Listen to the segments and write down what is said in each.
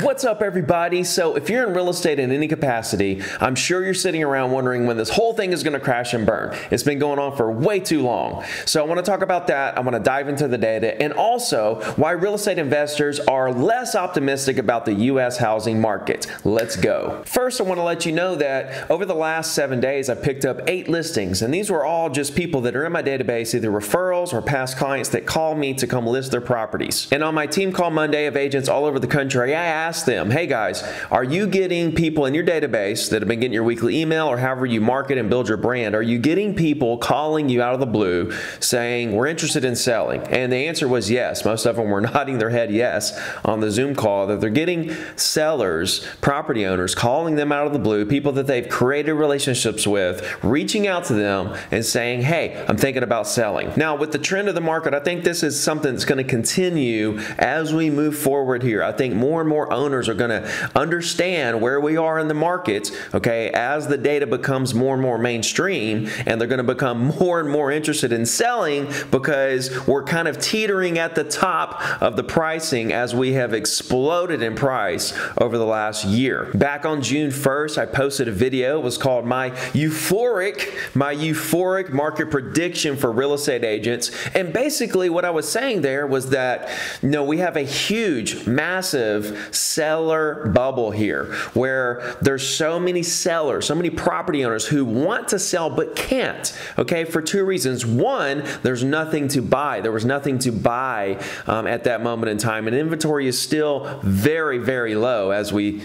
What's up, everybody? So if you're in real estate in any capacity, I'm sure you're sitting around wondering when this whole thing is going to crash and burn. It's been going on for way too long. So I want to talk about that. I want to dive into the data and also why real estate investors are less optimistic about the U.S. housing market. Let's go. First, I want to let you know that over the last 7 days, I picked up 8 listings, and these were all just people that are in my database, either referrals or past clients that call me to come list their properties. And on my team call Monday of agents all over the country, I ask them, hey guys, are you getting people in your database that have been getting your weekly email or however you market and build your brand? Are you getting people calling you out of the blue saying we're interested in selling? And the answer was yes. Most of them were nodding their head yes on the Zoom call, that they're getting sellers, property owners, calling them out of the blue, people that they've created relationships with, reaching out to them and saying, hey, I'm thinking about selling. Now, with the trend of the market, I think this is something that's going to continue as we move forward here. I think more and more owners are going to understand where we are in the market, okay, as the data becomes more and more mainstream, and they're going to become more and more interested in selling because we're kind of teetering at the top of the pricing as we have exploded in price over the last year. Back on June 1st, I posted a video. It was called My Euphoric Market Prediction for Real Estate Agents. And basically what I was saying there was that, you know, we have a huge, massive seller bubble here where there's so many sellers, so many property owners who want to sell but can't, okay, for two reasons. One, there's nothing to buy. There was nothing to buy at that moment in time, and inventory is still very, very low as we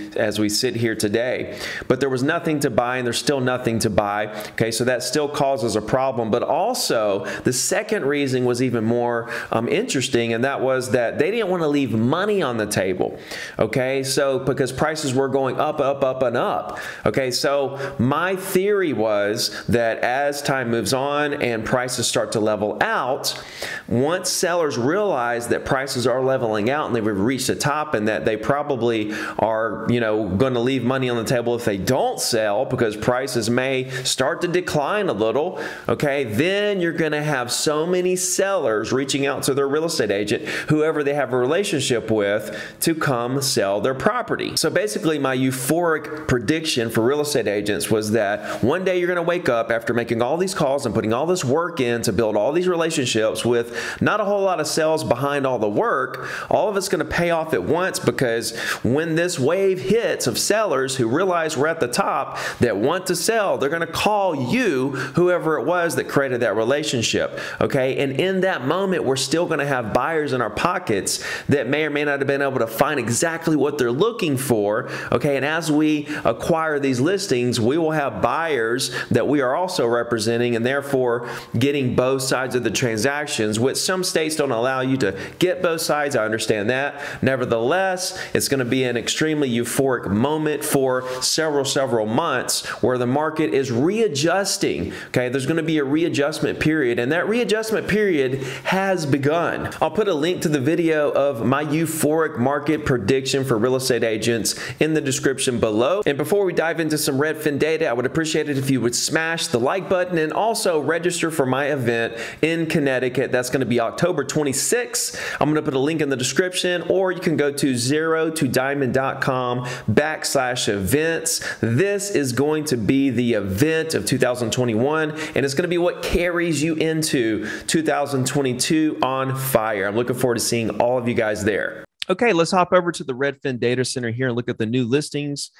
sit here today. But there was nothing to buy, and there's still nothing to buy, okay, so that still causes a problem. But also, the second reason was even more interesting, and that was that they didn't want to leave money on the table. Okay, so because prices were going up, up, up, and up. Okay, so my theory was that as time moves on and prices start to level out, once sellers realize that prices are leveling out and they've reached the top, and that they probably are, you know, going to leave money on the table if they don't sell because prices may start to decline a little. Okay, then you're going to have so many sellers reaching out to their real estate agent, whoever they have a relationship with, to come sell their property. So basically, my euphoric prediction for real estate agents was that one day you're going to wake up after making all these calls and putting all this work in to build all these relationships with not a whole lot of sales behind all the work. All of it's going to pay off at once, because when this wave hits of sellers who realize we're at the top that want to sell, they're going to call you, whoever it was that created that relationship. Okay, and in that moment, we're still going to have buyers in our pockets that may or may not have been able to find exactly what they're looking for, okay, and as we acquire these listings, we will have buyers that we are also representing, and therefore getting both sides of the transactions, which some states don't allow you to get both sides. I understand that. Nevertheless, it's going to be an extremely euphoric moment for several months where the market is readjusting, okay? There's going to be a readjustment period, and that readjustment period has begun. I'll put a link to the video of my euphoric market prediction for real estate agents in the description below. And before we dive into some Redfin data, I would appreciate it if you would smash the like button and also register for my event in Connecticut. That's going to be October 26th. I'm going to put a link in the description, or you can go to zerotodiamond.com/events. This is going to be the event of 2021, and it's going to be what carries you into 2022 on fire. I'm looking forward to seeing all of you guys there. Okay, let's hop over to the Redfin Data Center here and look at the new listings.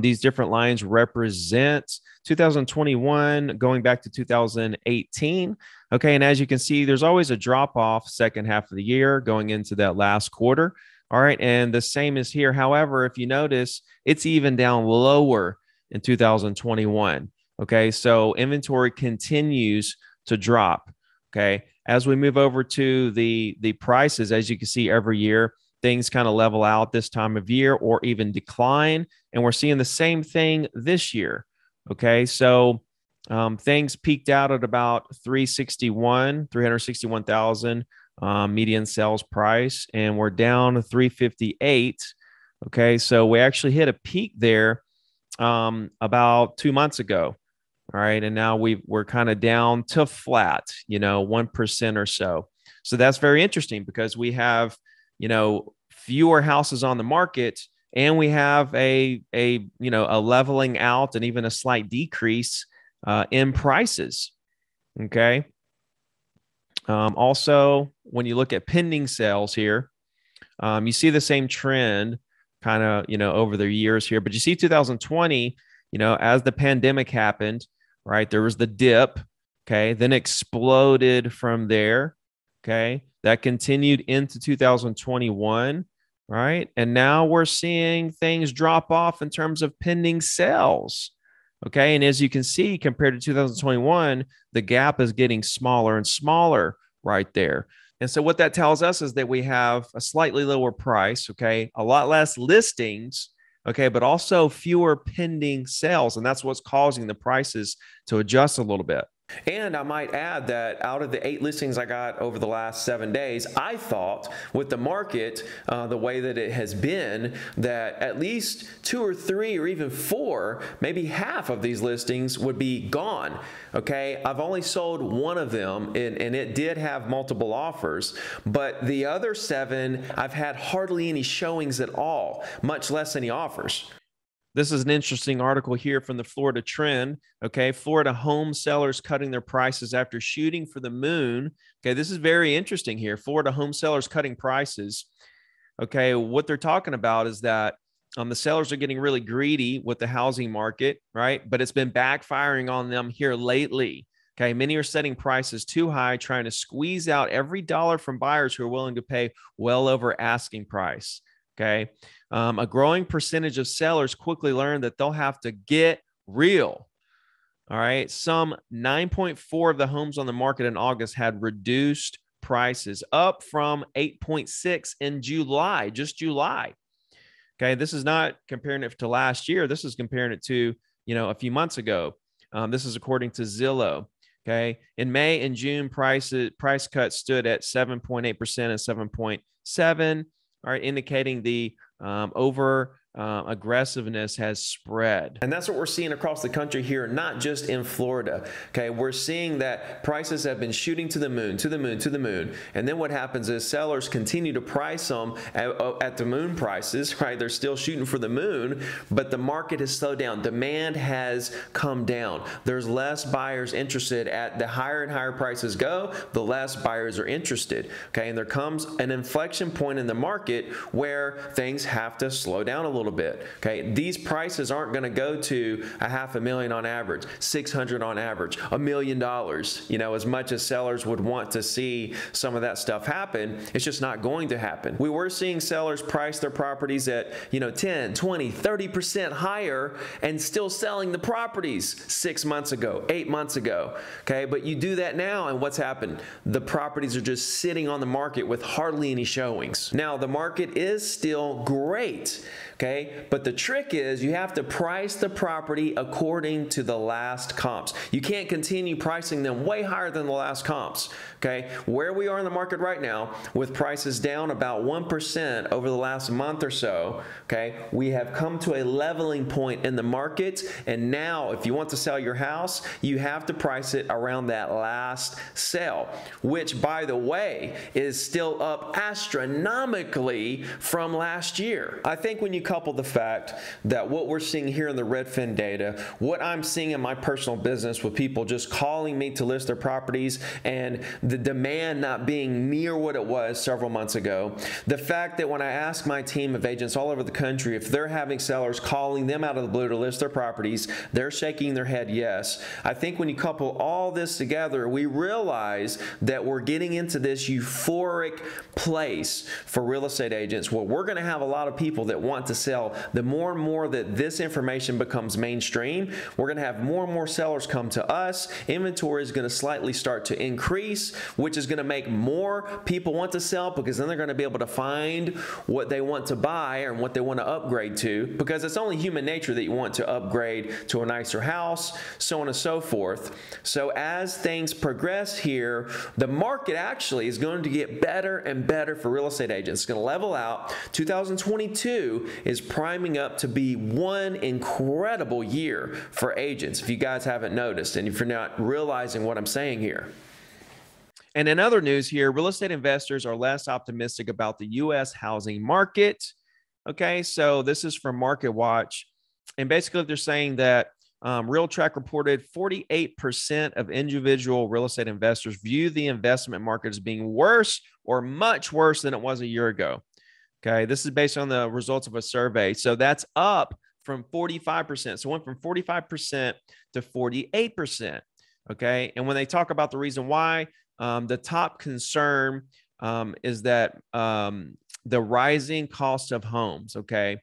These different lines represent 2021 going back to 2018. Okay, and as you can see, there's always a drop-off second half of the year going into that last quarter. All right, and the same is here. However, if you notice, it's even down lower in 2021. Okay, so inventory continues to drop. Okay, as we move over to the prices, as you can see every year, things kind of level out this time of year or even decline. And we're seeing the same thing this year. Okay, so things peaked out at about 361,000 median sales price, and we're down to 358. Okay, so we actually hit a peak there about 2 months ago. All right, and now we're kind of down to flat, you know, 1% or so. So that's very interesting because we have, you know, fewer houses on the market And we have a leveling out and even a slight decrease in prices. Okay. Also, when you look at pending sales here, you see the same trend kind of, over the years here, but you see 2020, as the pandemic happened, right, there was the dip. Okay. Then exploded from there. Okay. That continued into 2021. Right. And now we're seeing things drop off in terms of pending sales. Okay. And as you can see, compared to 2021, the gap is getting smaller and smaller right there. And so what that tells us is that we have a slightly lower price. Okay. A lot less listings. Okay. But also fewer pending sales. And that's what's causing the prices to adjust a little bit. And I might add that out of the 8 listings I got over the last 7 days, I thought with the market, the way that it has been, that at least 2 or 3 or even 4, maybe half of these listings would be gone. Okay. I've only sold 1 of them and it did have multiple offers, but the other 7, I've had hardly any showings at all, much less any offers. This is an interesting article here from the Florida Trend. Okay. Florida home sellers cutting their prices after shooting for the moon. Okay. This is very interesting here. Florida home sellers cutting prices. Okay. What they're talking about is that the sellers are getting really greedy with the housing market, right? But it's been backfiring on them here lately. Okay. Many are setting prices too high, trying to squeeze out every dollar from buyers who are willing to pay well over asking price. Okay. A growing percentage of sellers quickly learn that they'll have to get real. All right. Some 9.4% of the homes on the market in August had reduced prices, up from 8.6% in July, just July. Okay. This is not comparing it to last year. This is comparing it to, a few months ago. This is according to Zillow. Okay. In May and June, price cuts stood at 7.8% and 7.7%. All right, indicating the aggressiveness has spread. And that's what we're seeing across the country here, not just in Florida. Okay, we're seeing that prices have been shooting to the moon, to the moon, to the moon. And then what happens is sellers continue to price them at the moon prices, right? They're still shooting for the moon, but the market has slowed down. Demand has come down. There's less buyers interested. At the higher and higher prices go, the less buyers are interested. Okay, and there comes an inflection point in the market where things have to slow down a little bit. Okay. These prices aren't going to go to $500,000 on average, $600,000 on average, $1 million, as much as sellers would want to see some of that stuff happen. It's just not going to happen. We were seeing sellers price their properties at, 10, 20, 30% higher and still selling the properties 6 months ago, 8 months ago. Okay. But you do that now and what's happened? The properties are just sitting on the market with hardly any showings. Now the market is still great. Okay. But the trick is you have to price the property according to the last comps. You can't continue pricing them way higher than the last comps. Okay. Where we are in the market right now with prices down about 1% over the last month or so. Okay. We have come to a leveling point in the market. And now if you want to sell your house, you have to price it around that last sale, which by the way, is still up astronomically from last year. I think when you come couple the fact that what we're seeing here in the Redfin data, what I'm seeing in my personal business with people just calling me to list their properties and the demand not being near what it was several months ago, the fact that when I ask my team of agents all over the country if they're having sellers calling them out of the blue to list their properties, they're shaking their head yes. I think when you couple all this together, we realize that we're getting into this euphoric place for real estate agents where we're going to have a lot of people that want to sell. The more and more that this information becomes mainstream, we're going to have more and more sellers come to us. Inventory is going to slightly start to increase, which is going to make more people want to sell because then they're going to be able to find what they want to buy and what they want to upgrade to, because it's only human nature that you want to upgrade to a nicer house, so on and so forth. So as things progress here, the market actually is going to get better and better for real estate agents. It's going to level out. 2022 is priming up to be one incredible year for agents, if you guys haven't noticed and if you're not realizing what I'm saying here. And in other news here, real estate investors are less optimistic about the U.S. housing market. Okay, so this is from MarketWatch. And basically they're saying that RealTrack reported 48% of individual real estate investors view the investment market as being worse or much worse than it was a year ago. Okay, this is based on the results of a survey. So that's up from 45%. So it went from 45% to 48%. Okay, and when they talk about the reason why, the top concern is that the rising cost of homes. Okay,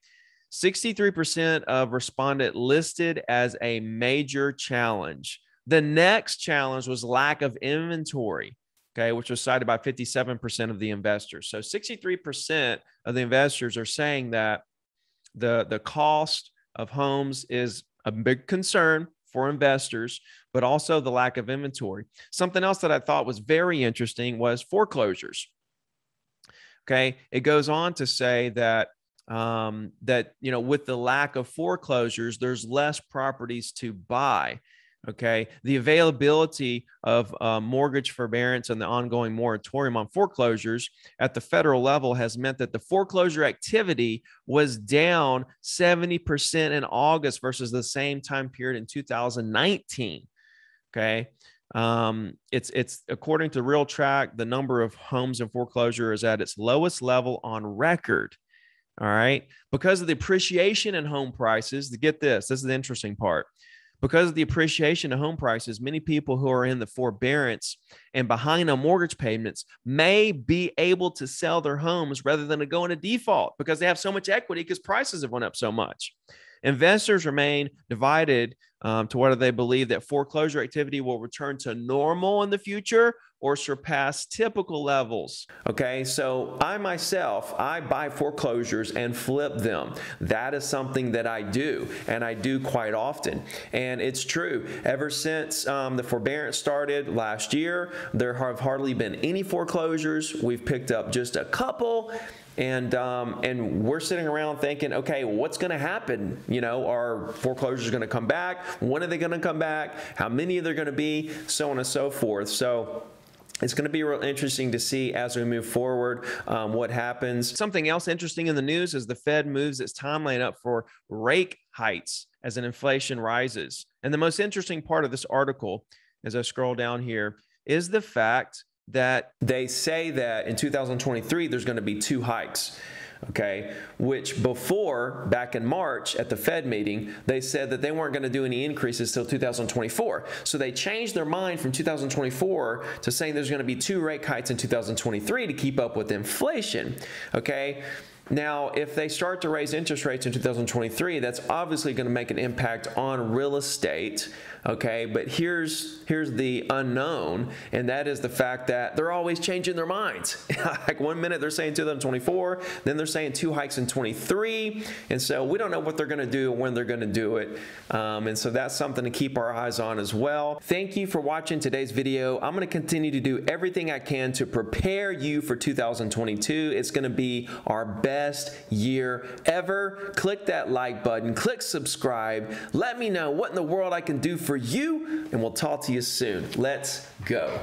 63% of respondents listed as a major challenge. The next challenge was lack of inventory, okay, which was cited by 57% of the investors. So 63% of the investors are saying that the cost of homes is a big concern for investors, but also the lack of inventory. Something else that I thought was very interesting was foreclosures. Okay, it goes on to say that you know, with the lack of foreclosures, there's less properties to buy. Okay, the availability of mortgage forbearance and the ongoing moratorium on foreclosures at the federal level has meant that the foreclosure activity was down 70% in August versus the same time period in 2019. Okay. It's according to RealTrack, the number of homes in foreclosure is at its lowest level on record. All right. Because of the appreciation in home prices, get this, this is the interesting part. Because of the appreciation of home prices, many people who are in the forbearance and behind on mortgage payments may be able to sell their homes rather than to go into default because they have so much equity because prices have went up so much. Investors remain divided to whether they believe that foreclosure activity will return to normal in the future or surpass typical levels. Okay, so I myself, I buy foreclosures and flip them. That is something that I do, and I do quite often. And it's true, ever since the forbearance started last year, there have hardly been any foreclosures. We've picked up just a couple. And we're sitting around thinking, okay, what's going to happen? You know, are foreclosures going to come back? When are they going to come back? How many are there going to be? So on and so forth. So it's going to be real interesting to see as we move forward what happens. Something else interesting in the news is the Fed moves its timeline up for rate hikes as inflation rises. And the most interesting part of this article, as I scroll down here, is the fact that they say that in 2023, there's going to be 2 hikes, okay? Which before, back in March at the Fed meeting, they said that they weren't going to do any increases till 2024. So they changed their mind from 2024 to saying there's going to be 2 rate hikes in 2023 to keep up with inflation, okay? Now, if they start to raise interest rates in 2023, that's obviously going to make an impact on real estate, okay? But here's the unknown, and that is the fact that they're always changing their minds. Like one minute they're saying 2024, then they're saying 2 hikes in 23, and so we don't know what they're going to do and when they're going to do it, and so that's something to keep our eyes on as well. Thank you for watching today's video. I'm going to continue to do everything I can to prepare you for 2022. It's going to be our best year ever. Click that like button, click subscribe. Let me know what in the world I can do for you, and we'll talk to you soon. Let's go.